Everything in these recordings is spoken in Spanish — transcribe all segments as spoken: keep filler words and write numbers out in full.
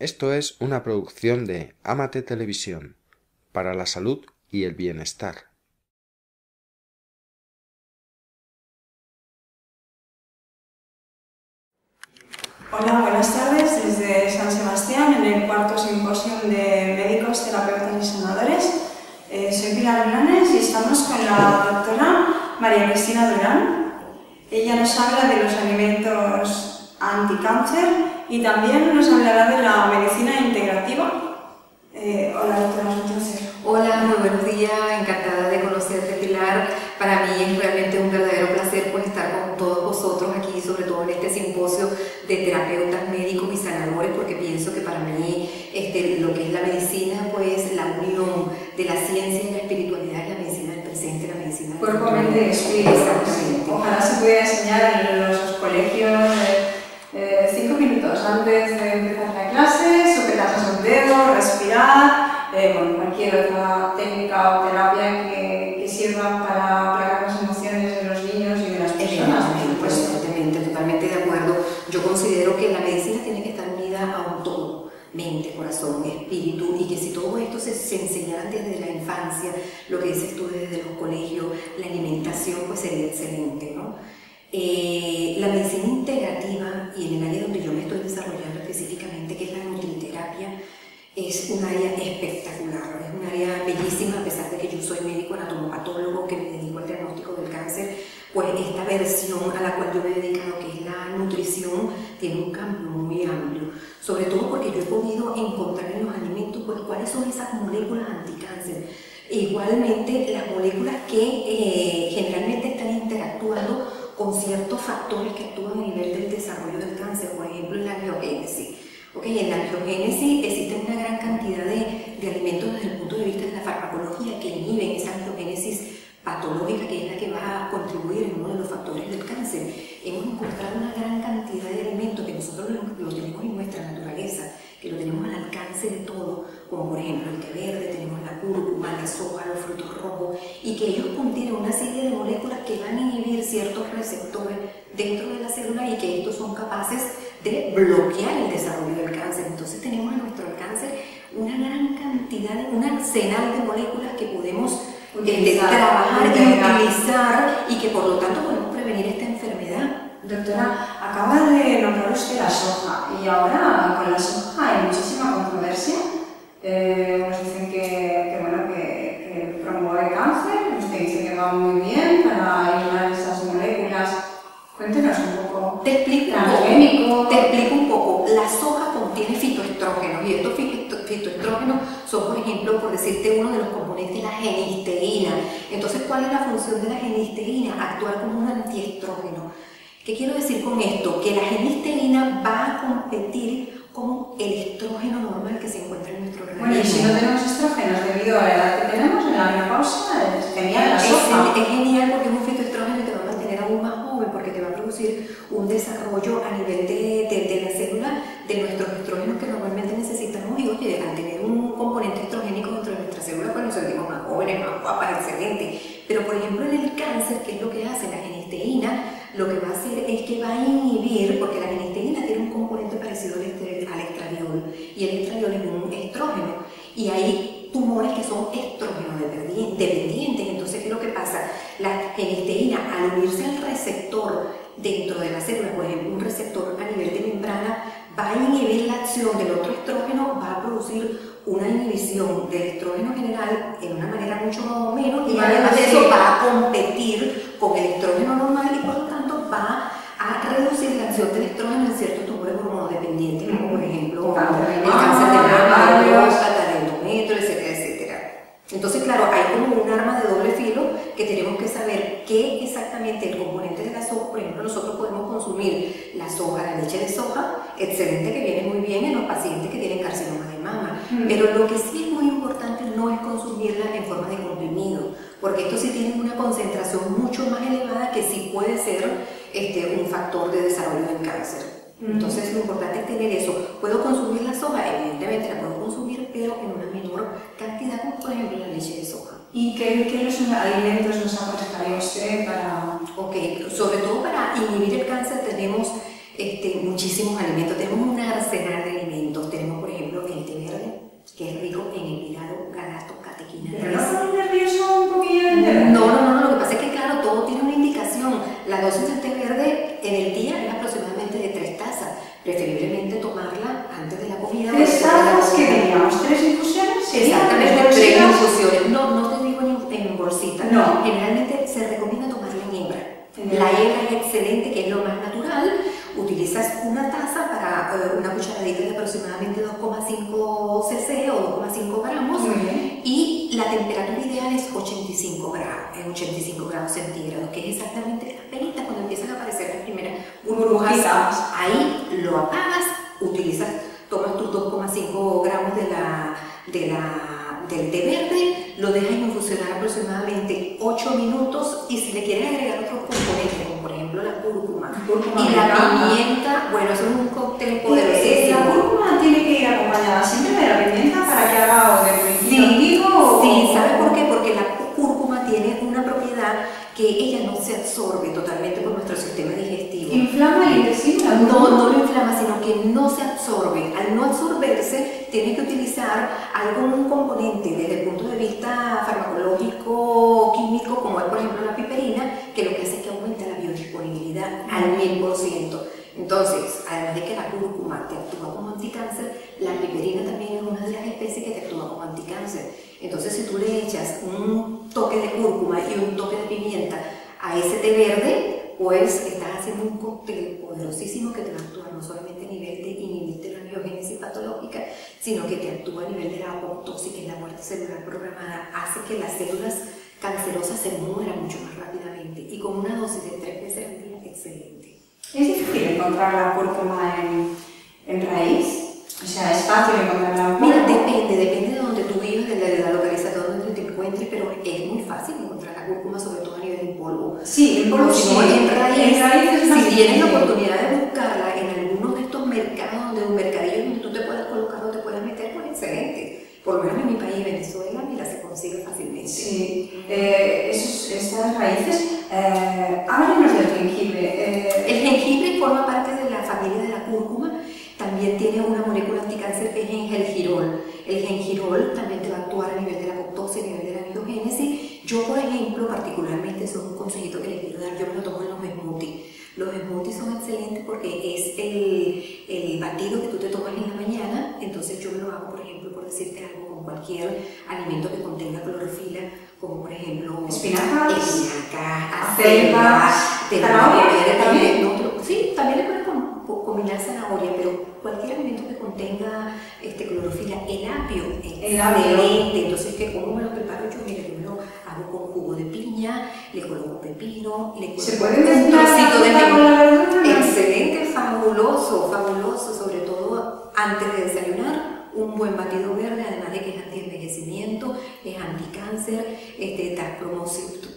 Esto es una producción de Amate Televisión, para la salud y el bienestar. Hola, buenas tardes desde San Sebastián, en el cuarto simposio de médicos, terapeutas y sanadores. Eh, soy Pilar Blanes y estamos con la doctora María Cristina Durán. Ella nos habla de los alimentos anticáncer y también nos hablará de la medicina integrativa. Eh, hola, doctora. Hola, muy buen día. Encantada de conocerte, Pilar. Para mí es realmente un verdadero placer pues, estar con todos vosotros aquí, sobre todo en este simposio de terapeutas, médicos y sanadores, porque pienso que para mí este, lo que es la medicina, pues la unión de la ciencia y la espiritualidad es la medicina del presente, la medicina del cuerpo, mente y espíritu. Exactamente. Ojalá se pudiera enseñar en los colegios. Eh, Eh, cinco minutos antes de empezar la clase, sopetaros los dedos, respirar, eh, bueno, cualquier otra técnica o terapia que, que sirva para aplacar las emociones de los niños y de las personas. Totalmente, totalmente de acuerdo. Yo considero que la medicina tiene que estar unida a un todo, mente, corazón, espíritu, y que si todo esto se, se enseñara desde la infancia, lo que dices tú desde los colegios, la alimentación, pues sería excelente, ¿no? Eh, la medicina integrativa, y en el área donde yo me estoy desarrollando específicamente, que es la nutriterapia, es un área espectacular, es un área bellísima. A pesar de que yo soy médico anatomopatólogo que me dedico al diagnóstico del cáncer, pues esta versión a la cual yo me dedico, lo que es la nutrición, tiene un cambio muy amplio, sobre todo porque yo he podido encontrar en los alimentos pues cuáles son esas moléculas anticáncer, igualmente las moléculas que eh, generalmente están interactuando con ciertos factores que actúan a nivel del desarrollo del cáncer, por ejemplo en la angiogénesis. Okay, en la angiogénesis existe una gran cantidad de, de alimentos desde el punto de vista de la farmacología que inhiben esa angiogénesis patológica, que es la que va a contribuir en uno de los factores del cáncer. Hemos encontrado una gran cantidad de alimentos que nosotros lo, lo tenemos en nuestra naturaleza, que lo tenemos al alcance de todo, como por ejemplo el té verde, tenemos la cúrcuma, la soja, los frutos rojos, y que ellos contienen una serie de moléculas que van a inhibir ciertos receptores dentro de la célula y que estos son capaces de bloquear el desarrollo del cáncer. Entonces tenemos a nuestro alcance una gran cantidad, un arsenal de moléculas que podemos utilizar, trabajar y utilizar, y que por lo tanto podemos prevenir esta enfermedad. Doctora, acaba de nombrar usted la soja, y ahora con la soja hay muchísima controversia. Eh, nos dicen que, que, bueno, que, que promueve cáncer, usted dice que va muy bien para eliminar esas moléculas. Cuéntenos un poco. Te explico un poco. Te explico un poco. La soja contiene fitoestrógenos, y estos fitoestrógenos son, por ejemplo, por decirte, uno de los componentes, la genisteína. Entonces, ¿cuál es la función de la genisteína? Actuar como un antiestrógeno. ¿Qué quiero decir con esto? Que la genisteína va a competir con el estrógeno normal que se encuentra en nuestro organismo. Bueno, y si no tenemos estrógenos debido a la edad que tenemos, en la menopausia, es genial la soja. Es, es genial porque es un fitoestrógeno y te va a mantener aún más joven, porque te va a producir un desarrollo a nivel de, de, de la célula de nuestros estrógenos que normalmente necesitamos. Y oye, al tener un componente estrogénico dentro de nuestra célula, pues nos sentimos más jóvenes, más guapas, excelente. Pero por ejemplo en el cáncer, ¿qué es lo que hace la genisteína? Lo que va a hacer es que va a inhibir, porque la genisteína tiene un componente parecido al estradiol, y el estradiol es un estrógeno, y hay tumores que son estrógenos dependientes. Entonces, ¿qué es lo que pasa? La genisteína, al unirse al receptor dentro de la célula, por ejemplo, un receptor a nivel de membrana, va a inhibir la acción del otro estrógeno, va a producir una inhibición del estrógeno general en una manera mucho más o menos, y además de eso va a competir con el estrógeno normal, y por lo tanto va a reducir la acción del estrógeno en ciertos tumores hormonodependientes, como por ejemplo el cáncer de mama, el endometrio, etcétera, etcétera. Entonces, claro, hay como un arma de doble filo, que tenemos que saber qué exactamente el componente de la soja. Por ejemplo, nosotros podemos consumir la soja, la leche de soja, excelente, que viene muy bien en los pacientes que tienen carcinoma de mama, mm. pero lo que sí es muy importante no es consumirla en forma de comprimido, porque esto sí tiene una concentración mucho más elevada que sí puede ser este, un factor de desarrollo del cáncer. Mm. Entonces lo importante es tener eso. Puedo consumir la soja, evidentemente la puedo consumir, pero en una menor cantidad, como por ejemplo la leche de soja. ¿Y qué, qué los alimentos nos aconsejaría usted para...? Ok, sobre todo para inhibir el cáncer tenemos este, muchísimos alimentos. Tenemos un arsenal de alimentos. Tenemos, por ejemplo, tres infusiones? Sí, exactamente, tres infusiones. No, no te digo en, en bolsita. No. Generalmente se recomienda tomarla en hembra. La hembra es excelente, que es lo más natural. Utilizas una taza para eh, una cucharadita de aproximadamente dos coma cinco ce ce o dos coma cinco gramos. Okay. Y la temperatura ideal es ochenta y cinco grados, eh, ochenta y cinco grados centígrados, que es exactamente apenas cuando empiezan a aparecer las primeras burbujas. Ahí lo apagas, utilizas, tomas tus dos coma cinco gramos de la, de la, del té verde, lo dejas infusionar aproximadamente ocho minutos, y si le quieres agregar otros componentes, como por ejemplo la cúrcuma, cúrcuma y la grana, pimienta, bueno, eso es un cóctel poderosísimo. La cúrcuma tiene que ir acompañada siempre de la pimienta para que haga de líquido. Sí, ¿sabes por qué? Porque la cúrcuma tiene una propiedad que ella no se absorbe totalmente por nuestro sistema digestivo. ¿Inflama el intestino? No, no lo inflama, sino que no se absorbe. Al no absorberse, tiene que utilizar algún componente desde el punto de vista farmacológico, químico, como es por ejemplo la piperina, que lo que hace es que aumenta la biodisponibilidad al mil por ciento. Entonces, además de que la cúrcuma te actúa como anticáncer, la piperina también es una de las especies que te actúa como anticáncer. Entonces, si tú le echas un toque de cúrcuma y un toque de pimienta a ese té verde, pues estás haciendo un cóctel poderosísimo que te va a actuar no solamente a nivel de inhibirte la biogénesis patológica, sino que te actúa a nivel de la apoptosis, que es la muerte celular programada, hace que las células cancerosas se mueran mucho más rápidamente, y con una dosis de tres veces al día, excelente. ¿Es difícil encontrar la cúrcuma en, en raíz? O sea, ¿es fácil encontrarla? Mira, depende, depende de donde tú vivas, de la, de la localización donde te encuentres, pero es muy fácil encontrar la cúrcuma, sobre todo a nivel en polvo. Sí, en polvo, sí, en raíz. En raíz es más, si tienes la oportunidad de buscarla en algunos de estos mercados, donde un mercadillo donde tú te puedas colocar o te puedas meter, pues excelente. Por lo menos en mi país, Venezuela, mira, se consigue fácilmente. Sí, eh, esos, esas raíces, eh, háblanos del jengibre. Eh, el jengibre forma parte de la familia de la cúrcuma, también tiene una molécula anticáncer que es el girol. El gengirol también te va a actuar a nivel de la apoptosis, a nivel de la biogénesis. Yo, por ejemplo, particularmente, eso es un consejito que les quiero dar, yo me lo tomo en los smoothies. Los smoothies son excelentes porque es el, el batido que tú te tomas en la mañana, entonces yo me lo hago, por ejemplo, por decirte algo, con cualquier alimento que contenga clorofila, como por ejemplo espinacas, espinacas, acelgas, zanahoria también. No, sí, también le puedes combinar zanahoria, pero cualquier alimento que contenga este, clorofila. El apio es excelente, entonces que ¿cómo me lo preparo yo? Mira, yo me lo hago con jugo de piña, le coloco pepino, le coloco... ¿Se puede un trocito de limón? Excelente, fabuloso, fabuloso, sobre todo antes de desayunar. Un buen batido verde, además de que es anti-envejecimiento, es anticáncer, este, estás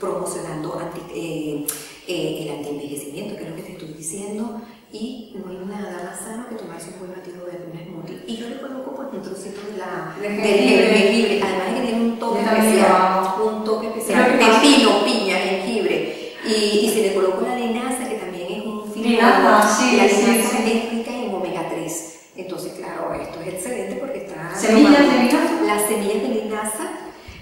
promocionando anti, eh, eh, el anti-envejecimiento, que es lo que te estoy diciendo, y no hay nada más sano que tomarse un buen batido verde, un smoothie. Y yo le coloco por un trocito de la, del jengibre, además de que tiene un toque especial, un toque especial, pepino, piña, jengibre, y, y se le coloco la linaza, que también es un fibra, sí, la sí, linaza sí. Es rica en omega tres. Entonces, claro, esto es excelente porque está... ¿Semillas de linaza? Las semillas de linaza.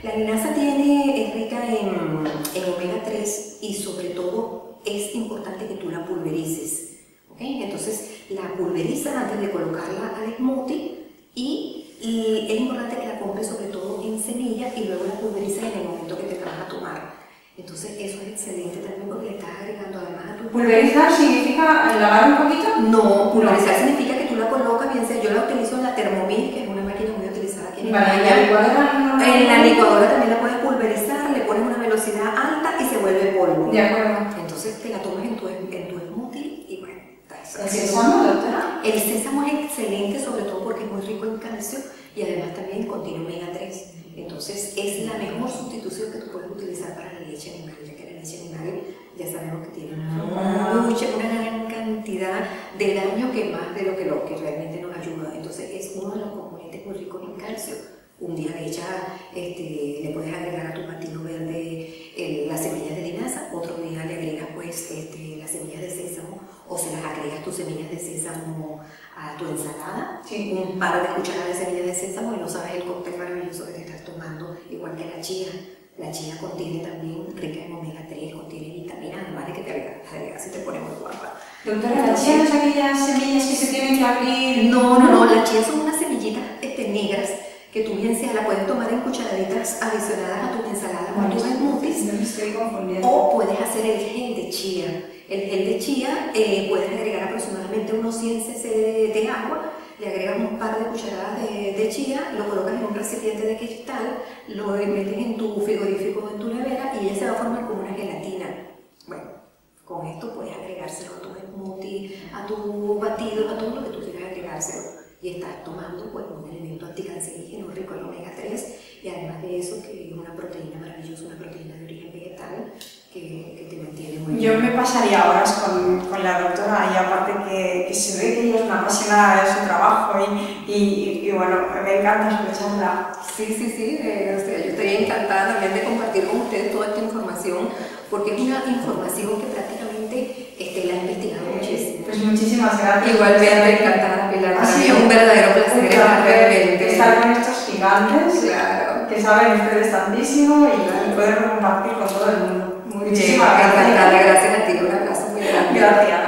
La linaza tiene, es rica en, en omega tres, y sobre todo es importante que tú la pulverices. ¿Okay? Entonces, la pulverizas antes de colocarla al smoothie, y, y es importante que la compres sobre todo en semillas, y luego la pulverizas en el momento que te la vas a tomar. Entonces eso es excelente también porque le estás agregando además a tu... ¿Pulverizar significa lavar un poquito? No, pulverizar no. Significa que tú la colocas, bien sea, yo la utilizo en la Thermomix, que es una máquina muy utilizada aquí en vale, España. ¿En la licuadora? En la licuadora también la puedes pulverizar, le pones una velocidad alta y se vuelve polvo. De acuerdo. Entonces te la tomas en tu, en tu smoothie y bueno, está eso. ¿El sésamo, doctora? El sésamo es excelente, sobre todo porque es muy rico en calcio y además también contiene omega tres. Entonces es la mejor sustitución que tú puedes utilizar para la leche animal, ya que la leche animal ya sabemos que tiene una, mucha, una gran cantidad de daño, que más de lo que, lo que realmente nos ayuda. Entonces es uno de los componentes muy ricos en calcio. Un día le echas, este, le puedes agregar a tu batido verde eh, las semillas de linaza, otro día le agregas pues este, las semillas de sésamo, o se las agregas tus semillas de sésamo a tu ensalada, sí. Un par de cucharadas de semillas de sésamo y no sabes el cóctel maravilloso que te estás tomando, igual que la chía. La chía contiene también, rica en omega tres, contiene vitaminas, además de que te agregas si te ponemos guapa. Doctora, ¿la chía no es aquellas semillas que se tienen que abrir? No, no, no, las chías son unas semillitas este, negras que tú bien sea la puedes tomar en cucharaditas adicionadas a tus ensaladas o a tus smoothies, o puedes hacer el gel de chía. El gel de chía eh, puedes agregar aproximadamente unos cien ce ce de, de agua, le agregas un par de cucharadas de, de chía, lo colocas en un recipiente de cristal, lo metes en tu frigorífico o en tu nevera y ya se va a formar como una gelatina. Bueno, con esto puedes agregárselo a tu smoothie, a tu batido, a todo lo que tú quieras agregárselo. Y estás tomando pues, un elemento anticancerígeno rico en omega tres, y además de eso, que es una proteína maravillosa, una proteína de origen vegetal que, que te mantiene muy bien. Yo me pasaría horas con, con la doctora, y aparte que, que se ve que ella es una apasionada de su trabajo, y, y, y, y bueno, me encanta escucharla. Sí, sí, sí, eh, o sea, yo estoy encantada también de compartir con ustedes toda esta información, porque es una información que prácticamente este, la he investigado muchísimo. Pues muchísimas gracias. Igualmente, encantada, Pilar. Para mí es un verdadero placer, placer estar con estos gigantes, claro, que saben ustedes tantísimo, y claro, poder compartir con todo el mundo. Muchísimas gracias. Gracias a ti, un abrazo muy grande. Gracias.